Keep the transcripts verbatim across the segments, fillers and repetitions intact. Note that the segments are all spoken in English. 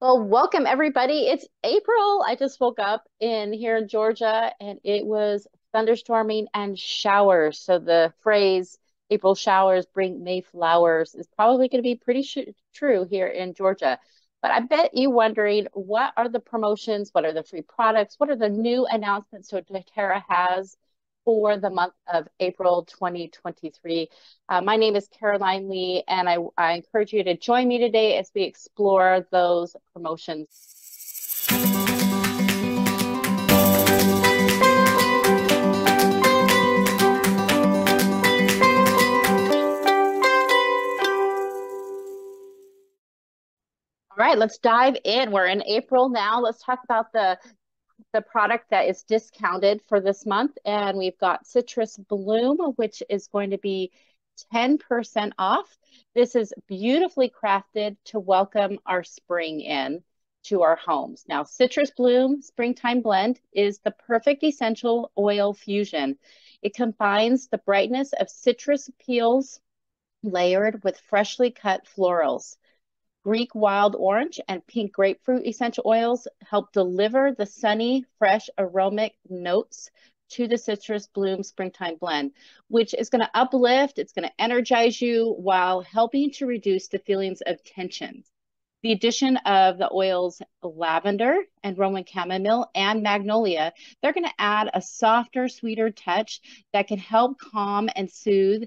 Well, welcome everybody. It's April. I just woke up in here in Georgia and it was thunderstorming and showers. So the phrase April showers bring May flowers is probably going to be pretty true here in Georgia. But I bet you're wondering, what are the promotions? What are the free products? What are the new announcements that doTERRA has for the month of April twenty twenty-three. Uh, my name is Caroline Lee, and I, I encourage you to join me today as we explore those promotions. All right, let's dive in. We're in April now. Let's talk about the the product that is discounted for this month, and we've got Citrus Bloom, which is going to be ten percent off. This is beautifully crafted to welcome our spring in to our homes. Now, Citrus Bloom Springtime Blend is the perfect essential oil fusion. It combines the brightness of citrus peels layered with freshly cut florals. Greek wild orange and pink grapefruit essential oils help deliver the sunny, fresh, aromatic notes to the Citrus Bloom Springtime Blend, which is going to uplift, it's going to energize you while helping to reduce the feelings of tension. The addition of the oils lavender and Roman chamomile and magnolia, they're going to add a softer, sweeter touch that can help calm and soothe,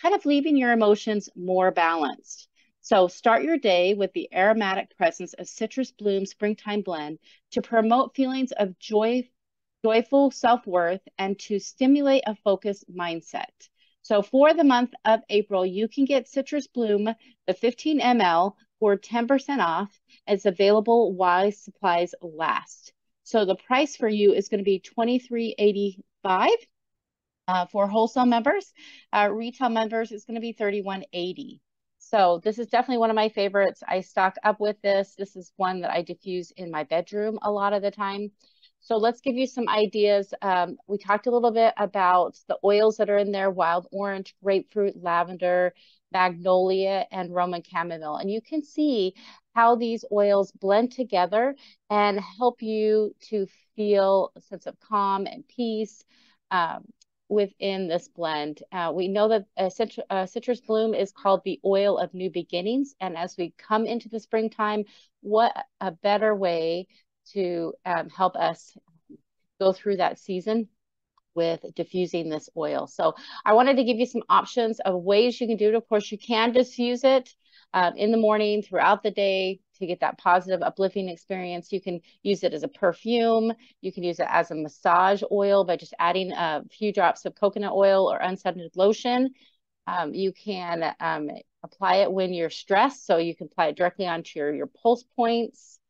kind of leaving your emotions more balanced. So start your day with the aromatic presence of Citrus Bloom Springtime Blend to promote feelings of joy, joyful self-worth and to stimulate a focused mindset. So for the month of April, you can get Citrus Bloom, the fifteen milliliters, for ten percent off. It's available while supplies last. So the price for you is going to be twenty-three eighty-five. Uh, for wholesale members, uh, retail members, it's going to be thirty-one eighty. So this is definitely one of my favorites. I stock up with this. This is one that I diffuse in my bedroom a lot of the time. So let's give you some ideas. Um, we talked a little bit about the oils that are in there, wild orange, grapefruit, lavender, magnolia, and Roman chamomile. And you can see how these oils blend together and help you to feel a sense of calm and peace. Um, within this blend. Uh, we know that uh, cit uh, Citrus Bloom is called the oil of new beginnings. And as we come into the springtime, what a better way to um, help us go through that season with diffusing this oil. So I wanted to give you some options of ways you can do it. Of course, you can diffuse it um, in the morning, throughout the day, to get that positive, uplifting experience. You can use it as a perfume. You can use it as a massage oil by just adding a few drops of coconut oil or unscented lotion. Um, you can um, apply it when you're stressed, so you can apply it directly onto your, your pulse points.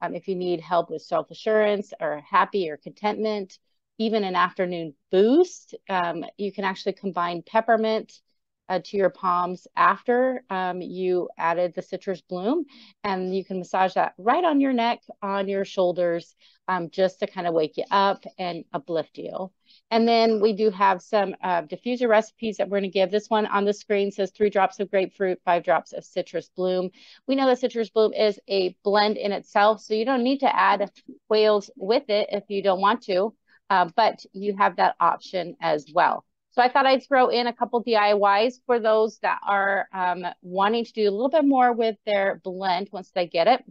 Um, if you need help with self-assurance or happy or contentment, even an afternoon boost, um, you can actually combine peppermint Uh, to your palms after um, you added the Citrus Bloom, and you can massage that right on your neck, on your shoulders, um, just to kind of wake you up and uplift you. And then we do have some uh, diffuser recipes that we're going to give. This one on the screen says three drops of grapefruit, five drops of Citrus Bloom. We know that Citrus Bloom is a blend in itself, so you don't need to add oils with it if you don't want to, uh, but you have that option as well. So I thought I'd throw in a couple D I Ys for those that are um, wanting to do a little bit more with their blend once they get it.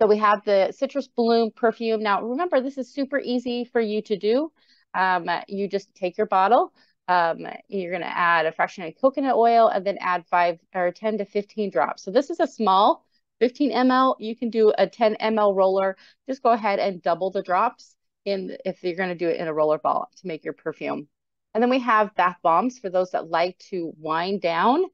So we have the Citrus Bloom perfume. Now, remember, this is super easy for you to do. Um, you just take your bottle. Um, you're going to add a fractionated coconut oil and then add five or ten to fifteen drops. So this is a small fifteen milliliters. You can do a ten milliliter roller. Just go ahead and double the drops in if you're going to do it in a roller ball to make your perfume. And then we have bath bombs for those that like to wind down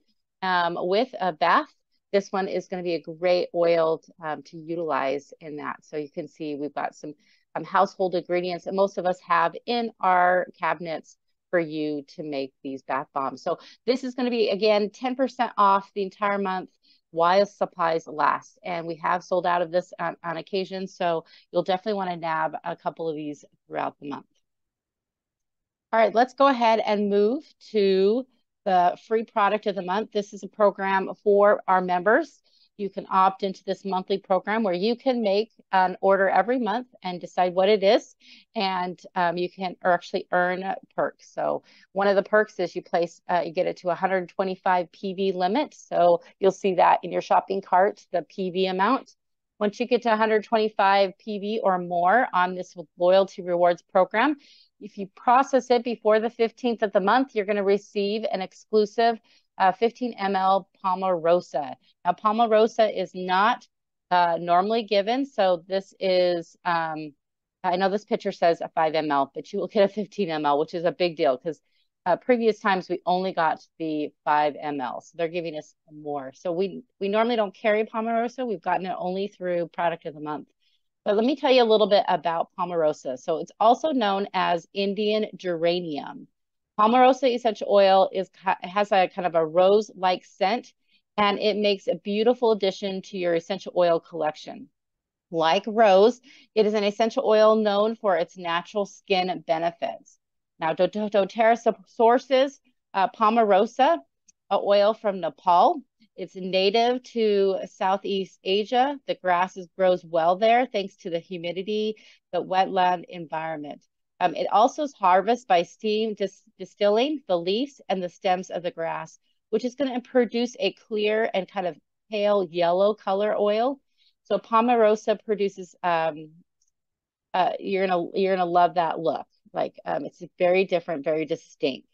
um, with a bath. This one is going to be a great oil um, to utilize in that. So you can see we've got some um, household ingredients that most of us have in our cabinets for you to make these bath bombs. So this is going to be, again, ten percent off the entire month while supplies last. And we have sold out of this on, on occasion. So you'll definitely want to nab a couple of these throughout the month. All right, let's go ahead and move to the free product of the month. This is a program for our members. you can opt into this monthly program where you can make an order every month and decide what it is, and um, you can actually earn perks. So one of the perks is you place, uh, you get it to one hundred twenty-five P V limit. So you'll see that in your shopping cart, the P V amount. Once you get to one hundred twenty-five P V or more on this loyalty rewards program, if you process it before the fifteenth of the month, you're going to receive an exclusive uh, fifteen milliliter Palmarosa. Now, Palmarosa is not uh, normally given, so this is, um, I know this picture says a five milliliter, but you will get a fifteen milliliter, which is a big deal because uh, previous times we only got the five milliliter, so they're giving us more. So we, we normally don't carry Palmarosa. We've gotten it only through product of the month. But let me tell you a little bit about Palmarosa. So it's also known as Indian geranium. Palmarosa essential oil is has a kind of a rose-like scent, and it makes a beautiful addition to your essential oil collection. Like rose, it is an essential oil known for its natural skin benefits. Now, doTERRA sources uh, Palmarosa oil from Nepal. It's native to Southeast Asia. The grass is, grows well there thanks to the humidity, the wetland environment. Um, it also is harvested by steam dis distilling the leaves and the stems of the grass, which is going to produce a clear and kind of pale yellow color oil. So Palmarosa produces, um, uh, you're going to you're gonna love that look. Like um, it's very different, very distinct.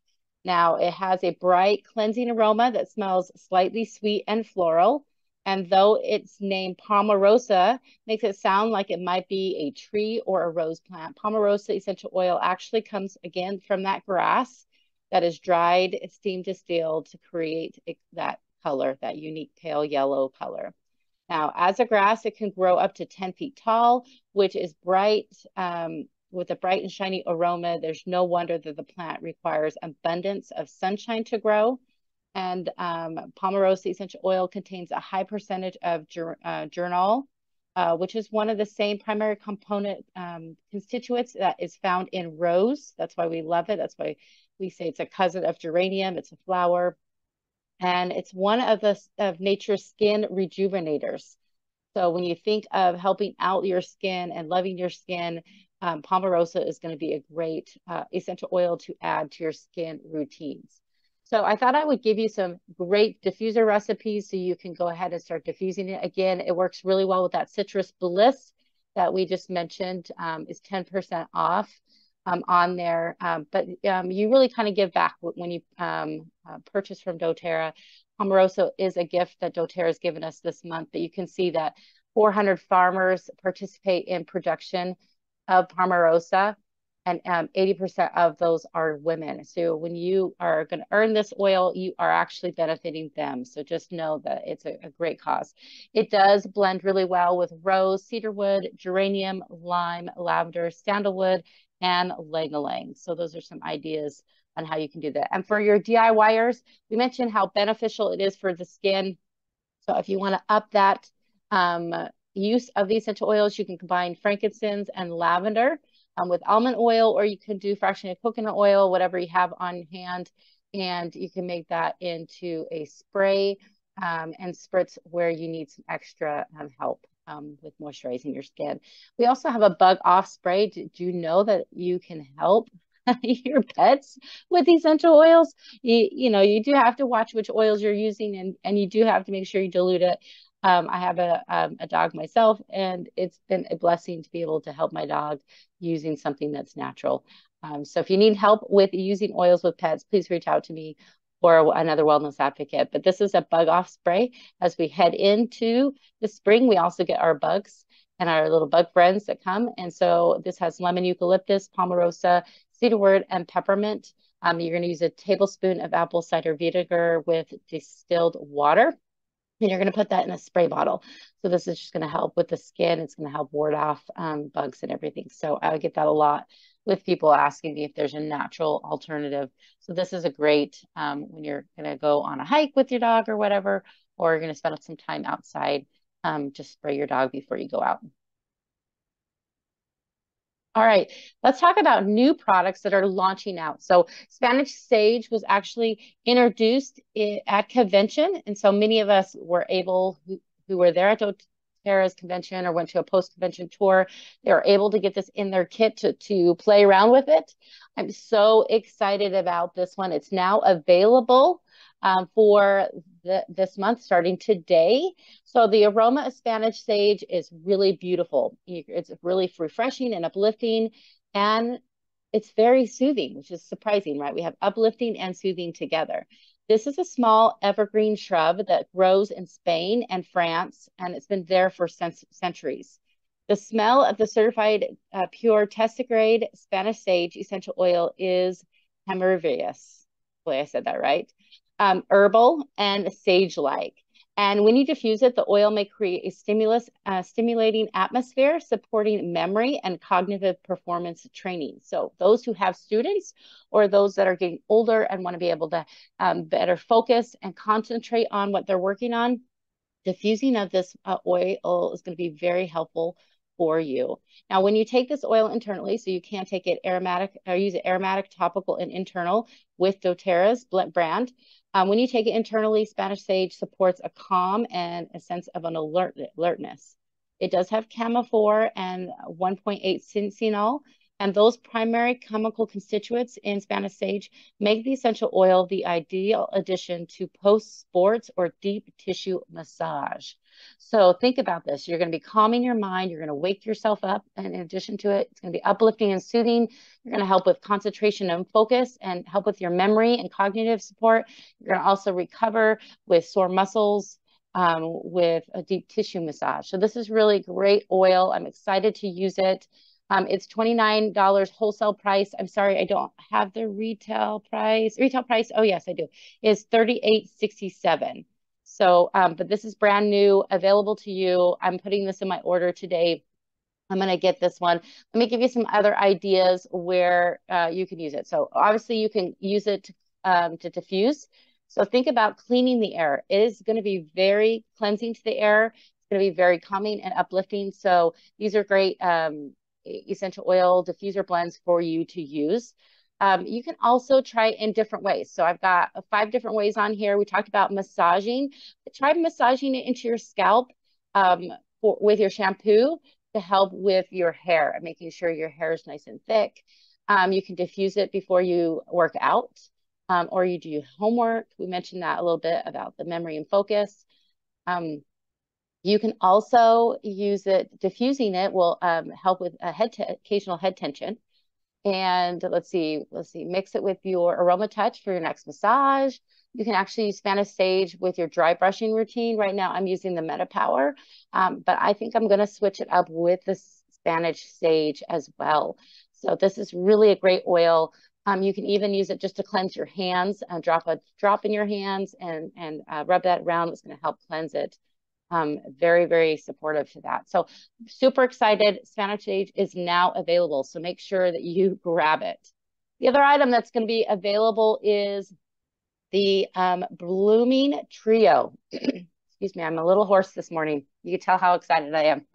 Now, it has a bright cleansing aroma that smells slightly sweet and floral. And though its name Palmarosa makes it sound like it might be a tree or a rose plant, Palmarosa essential oil actually comes, again, from that grass that is dried, steam distilled to create it, that color, that unique pale yellow color. Now, as a grass, it can grow up to ten feet tall, which is bright, um, with a bright and shiny aroma. There's no wonder that the plant requires abundance of sunshine to grow. And um, Palmarosa essential oil contains a high percentage of ger uh, geraniol, uh, which is one of the same primary component um, constituents that is found in rose. That's why we love it. That's why we say it's a cousin of geranium. It's a flower. And it's one of, the, of nature's skin rejuvenators. So when you think of helping out your skin and loving your skin, Um, Palmarosa is going to be a great uh, essential oil to add to your skin routines. So I thought I would give you some great diffuser recipes so you can go ahead and start diffusing it. Again, it works really well with that Citrus Bliss that we just mentioned. Um, is ten percent off um, on there. Um, but um, you really kind of give back when you um, uh, purchase from doTERRA. Palmarosa is a gift that doTERRA has given us this month, but you can see that four hundred farmers participate in production of Palmarosa, and um, eighty percent of those are women. So when you are going to earn this oil, you are actually benefiting them. So just know that it's a, a great cause. It does blend really well with rose, cedarwood, geranium, lime, lavender, sandalwood, and ylang-ylang. So those are some ideas on how you can do that. And for your D I Y ers, we mentioned how beneficial it is for the skin. So if you want to up that um, use of the essential oils, you can combine frankincense and lavender um, with almond oil, or you can do fractionated coconut oil, whatever you have on hand, and you can make that into a spray um, and spritz where you need some extra um, help um, with moisturizing your skin. We also have a bug off spray. Do, do you know that you can help your pets with essential oils? You, you know, you do have to watch which oils you're using, and, and you do have to make sure you dilute it. Um, I have a, um, a dog myself, and it's been a blessing to be able to help my dog using something that's natural. Um, so if you need help with using oils with pets, please reach out to me or another wellness advocate. But this is a bug off spray. As we head into the spring, we also get our bugs and our little bug friends that come. And so this has lemon eucalyptus, Palmarosa, cedarwood, and peppermint. Um, you're going to use a tablespoon of apple cider vinegar with distilled water. And you're going to put that in a spray bottle. So this is just going to help with the skin. It's going to help ward off um, bugs and everything. So I get that a lot with people asking me if there's a natural alternative. So this is a great, um, when you're going to go on a hike with your dog or whatever, or you're going to spend some time outside, um, just spray your dog before you go out. All right, let's talk about new products that are launching out. So Spanish Sage was actually introduced at convention. And so many of us were able, who were there at doTERRA's convention or went to a post-convention tour, they were able to get this in their kit to, to play around with it. I'm so excited about this one. It's now available um, for the, this month, starting today. So the aroma of Spanish sage is really beautiful. It's really refreshing and uplifting, and it's very soothing, which is surprising, right? We have uplifting and soothing together. This is a small evergreen shrub that grows in Spain and France, and it's been there for centuries. The smell of the certified uh, pure testa-grade Spanish sage essential oil is herbivorous. Boy, I said that right. Um, herbal and sage-like. And when you diffuse it, the oil may create a stimulus, uh, stimulating atmosphere, supporting memory and cognitive performance training. So those who have students or those that are getting older and want to be able to um, better focus and concentrate on what they're working on, diffusing of this uh, oil is going to be very helpful for you. Now, when you take this oil internally, so you can take it aromatic or use it aromatic, topical, and internal with doTERRA's brand. Um, when you take it internally, Spanish sage supports a calm and a sense of an alert, alertness. It does have camophore and one point eight syncenol, and those primary chemical constituents in Spanish sage make the essential oil the ideal addition to post-sports or deep tissue massage. So think about this. You're going to be calming your mind. You're going to wake yourself up. And in addition to it, it's going to be uplifting and soothing. You're going to help with concentration and focus and help with your memory and cognitive support. You're going to also recover with sore muscles, um, with a deep tissue massage. So this is really great oil. I'm excited to use it. Um, it's twenty-nine dollars wholesale price. I'm sorry, I don't have the retail price. Retail price, oh yes, I do, is thirty-eight sixty-seven. So, um, but this is brand new, available to you. I'm putting this in my order today. I'm going to get this one. Let me give you some other ideas where uh, you can use it. So obviously you can use it to, um, to diffuse. So think about cleaning the air. It is going to be very cleansing to the air. It's going to be very calming and uplifting. So these are great um, essential oil diffuser blends for you to use. Um, you can also try in different ways. So I've got five different ways on here. We talked about massaging. Try massaging it into your scalp um, for, with your shampoo to help with your hair and making sure your hair is nice and thick. Um, you can diffuse it before you work out um, or you do your homework. We mentioned that a little bit about the memory and focus. Um, You can also use it, diffusing it will um, help with a head occasional head tension. And let's see, let's see, mix it with your Aroma Touch for your next massage. You can actually use Spanish sage with your dry brushing routine. Right now I'm using the Meta Power, um, but I think I'm gonna switch it up with the Spanish sage as well. So this is really a great oil. Um, you can even use it just to cleanse your hands, uh, drop a drop in your hands and, and uh, rub that around. It's gonna help cleanse it. Um, very, very supportive to that. So super excited. Spanish sage is now available. So make sure that you grab it. The other item that's going to be available is the um, Blooming Trio. Excuse me, I'm a little hoarse this morning. You can tell how excited I am.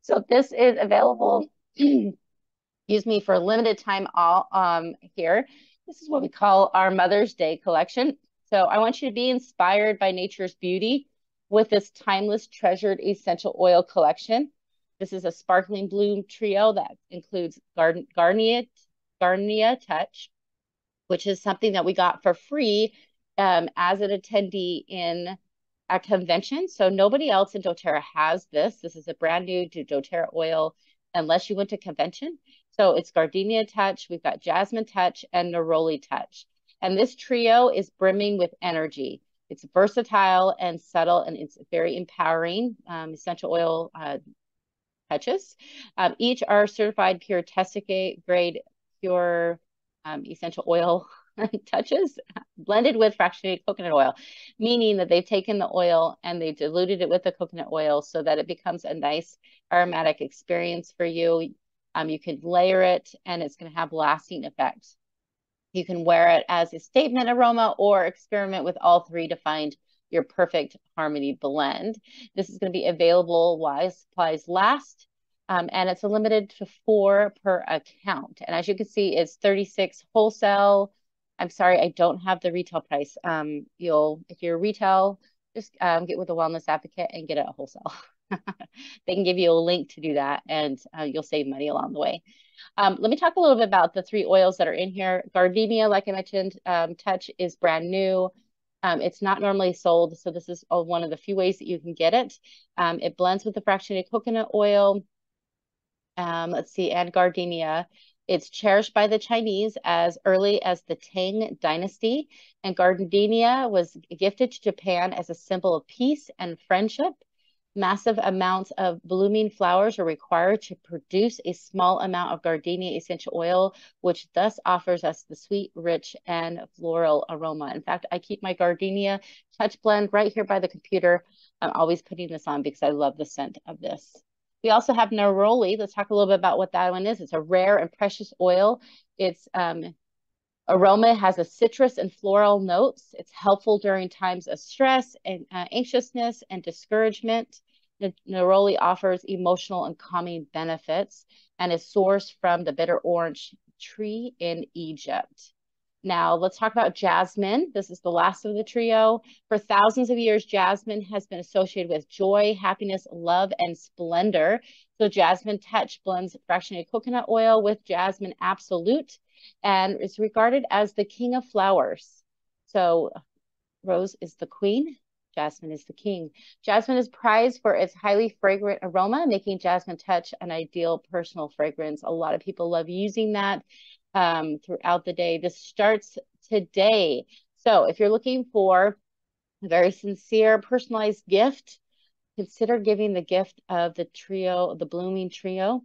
So this is available, excuse me, for a limited time all um, here. This is what we call our Mother's Day collection. So I want you to be inspired by nature's beauty with this timeless treasured essential oil collection. This is a sparkling bloom trio that includes Garden, Gardenia, Gardenia Touch, which is something that we got for free um, as an attendee in a convention. So nobody else in doTERRA has this. This is a brand new to doTERRA oil unless you went to convention. So it's Gardenia Touch, we've got Jasmine Touch and Neroli Touch. And this trio is brimming with energy. It's versatile and subtle, and it's very empowering um, essential oil uh, touches. Um, each are certified pure testa-grade pure um, essential oil touches blended with fractionated coconut oil, meaning that they've taken the oil and they diluted it with the coconut oil so that it becomes a nice aromatic experience for you. Um, you can layer it, and it's going to have lasting effects. You can wear it as a statement aroma or experiment with all three to find your perfect harmony blend. This is going to be available while supplies last, um, and it's limited to four per account. And as you can see, it's thirty-six wholesale. I'm sorry, I don't have the retail price. Um, you'll, if you're retail, just um, get with a wellness advocate and get it at wholesale. They can give you a link to do that, and uh, you'll save money along the way. Um, let me talk a little bit about the three oils that are in here. Gardenia, like I mentioned, um, Touch is brand new. Um, it's not normally sold, so this is one of the few ways that you can get it. Um, it blends with the fractionated coconut oil. Um, let's see, and Gardenia. It's cherished by the Chinese as early as the Tang Dynasty, and Gardenia was gifted to Japan as a symbol of peace and friendship. Massive amounts of blooming flowers are required to produce a small amount of Gardenia essential oil, which thus offers us the sweet, rich, and floral aroma. In fact, I keep my Gardenia Touch blend right here by the computer. I'm always putting this on because I love the scent of this. We also have Neroli. Let's talk a little bit about what that one is. It's a rare and precious oil. Its um, aroma has a citrus and floral notes. It's helpful during times of stress and uh, anxiousness and discouragement. The Neroli offers emotional and calming benefits and is sourced from the bitter orange tree in Egypt. Now, let's talk about jasmine. This is the last of the trio. For thousands of years, jasmine has been associated with joy, happiness, love, and splendor. So Jasmine Touch blends fractionated coconut oil with Jasmine Absolute and is regarded as the king of flowers. So Rose is the queen. Jasmine is the king. Jasmine is prized for its highly fragrant aroma, making Jasmine Touch an ideal personal fragrance. A lot of people love using that. Um, throughout the day. This starts today. So if you're looking for a very sincere, personalized gift, consider giving the gift of the trio, the blooming trio,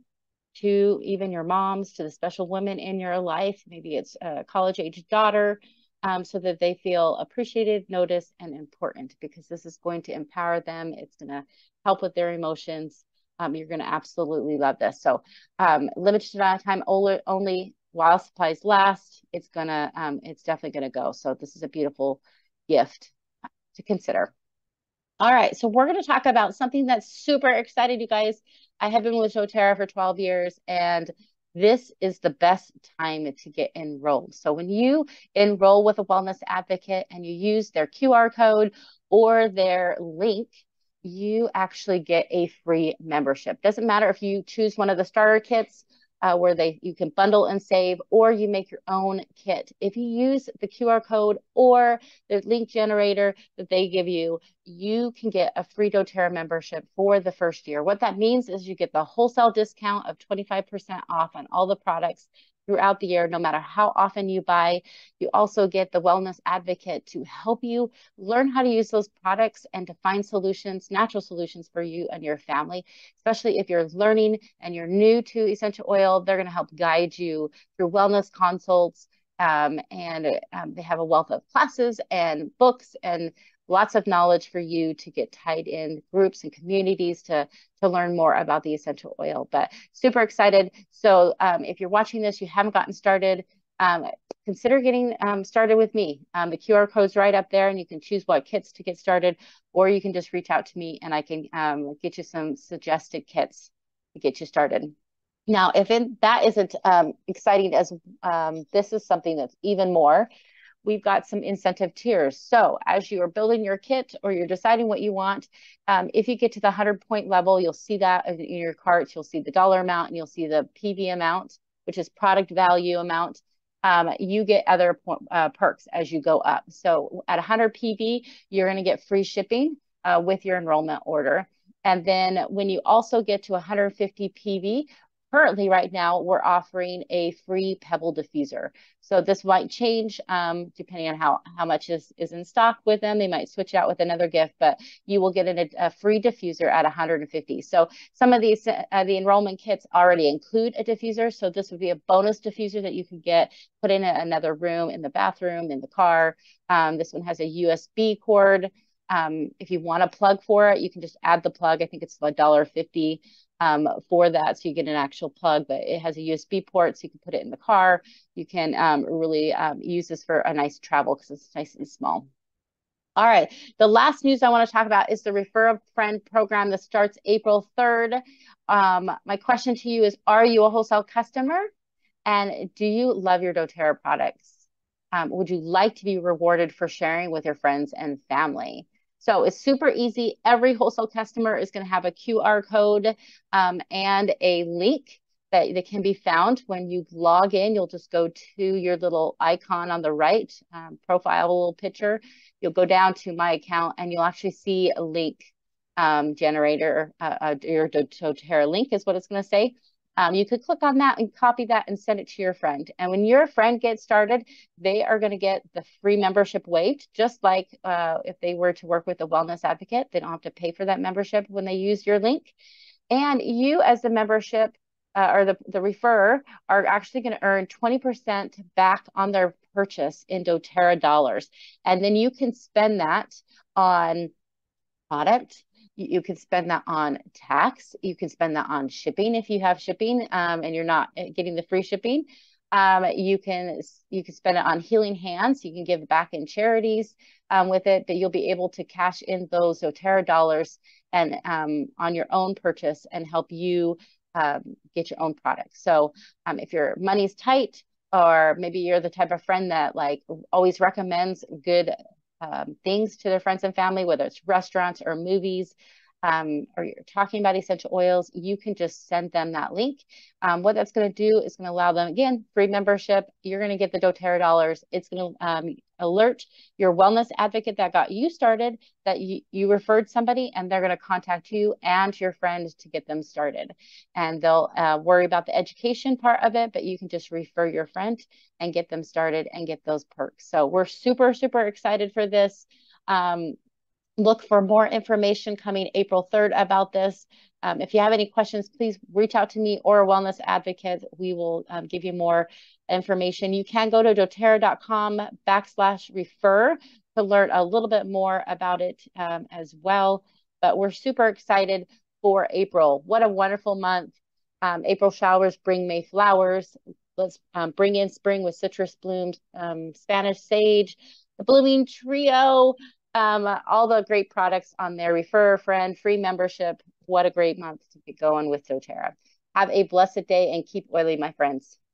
to even your moms, to the special women in your life. Maybe it's a college-age daughter, um, so that they feel appreciated, noticed, and important, because this is going to empower them. It's going to help with their emotions. Um, you're going to absolutely love this. So um, limited amount of time only. While supplies last, it's gonna, um, it's definitely gonna go. So this is a beautiful gift to consider. All right, so we're gonna talk about something that's super exciting, you guys. I have been with doTERRA for twelve years, and this is the best time to get enrolled. So when you enroll with a wellness advocate and you use their Q R code or their link, you actually get a free membership. Doesn't matter if you choose one of the starter kits, Uh, where they you can bundle and save, or you make your own kit. If you use the Q R code or the link generator that they give you, you can get a free doTERRA membership for the first year. What that means is you get the wholesale discount of twenty-five percent off on all the products throughout the year, no matter how often you buy. You also get the wellness advocate to help you learn how to use those products and to find solutions, natural solutions for you and your family, especially if you're learning and you're new to essential oil. They're going to help guide you through wellness consults, um, and um, they have a wealth of classes and books and lots of knowledge for you to get tied in groups and communities to, to learn more about the essential oil. But super excited. So um, if you're watching this, you haven't gotten started, um, consider getting um, started with me. Um, the Q R code's right up there, and you can choose what kits to get started, or you can just reach out to me and I can um, get you some suggested kits to get you started. Now, if it, that isn't um, exciting as um, this is something that's even more, we've got some incentive tiers. So as you are building your kit or you're deciding what you want, um, if you get to the one hundred point level, you'll see that in your carts. You'll see the dollar amount and you'll see the P V amount, which is product value amount. Um, you get other uh, perks as you go up. So at one hundred P V, you're going to get free shipping uh, with your enrollment order. And then when you also get to one hundred fifty P V, currently, right now, we're offering a free Pebble diffuser. So this might change um, depending on how, how much is, is in stock with them. They might switch out with another gift, but you will get an, a free diffuser at one hundred fifty. So some of these, uh, the enrollment kits already include a diffuser. So this would be a bonus diffuser that you can get, put in a, another room, in the bathroom, in the car. Um, this one has a U S B cord. Um, if you want a plug for it, you can just add the plug. I think it's a dollar fifty. Um, for that, so you get an actual plug, but it has a U S B port, so you can put it in the car. You can um, really um, use this for a nice travel because it's nice and small. All right, the last news I want to talk about is the Refer a Friend program that starts April third. Um, my question to you is, are you a wholesale customer? And do you love your doTERRA products? Um, would you like to be rewarded for sharing with your friends and family? So it's super easy. Every wholesale customer is going to have a Q R code um, and a link that, that can be found when you log in. You'll just go to your little icon on the right, um, profile little picture. You'll go down to my account and you'll actually see a link um, generator, uh, your doTERRA link is what it's going to say. Um, you could click on that and copy that and send it to your friend. And when your friend gets started, they are going to get the free membership waived, just like uh, if they were to work with a wellness advocate. They don't have to pay for that membership when they use your link. And you as the membership uh, or the, the referrer are actually going to earn twenty percent back on their purchase in doTERRA dollars. And then you can spend that on product. You can spend that on tax. You can spend that on shipping if you have shipping um, and you're not getting the free shipping. Um, you can you can spend it on healing hands. You can give back in charities um, with it, but you'll be able to cash in those doTERRA dollars and um, on your own purchase and help you um, get your own product. So um, if your money's tight, or maybe you're the type of friend that like always recommends good Um, things to their friends and family, whether it's restaurants or movies, um, or you're talking about essential oils, you can just send them that link. Um, what that's going to do is going to allow them, again, free membership. You're going to get the doTERRA dollars. It's going to um, alert your wellness advocate that got you started, that you, you referred somebody, and they're going to contact you and your friend to get them started. And they'll uh, worry about the education part of it, but you can just refer your friend and get them started and get those perks. So we're super, super excited for this. Um, look for more information coming April third about this. Um, if you have any questions, please reach out to me or a wellness advocate. We will um, give you more information. You can go to doTERRA.com backslash refer to learn a little bit more about it um, as well. But we're super excited for April. What a wonderful month. Um, April showers bring May flowers. Let's um, bring in spring with citrus blooms, um, Spanish sage, the Blooming Trio, um, all the great products on there. Refer a friend, free membership. What a great month to get going with doTERRA. Have a blessed day and keep oily, my friends.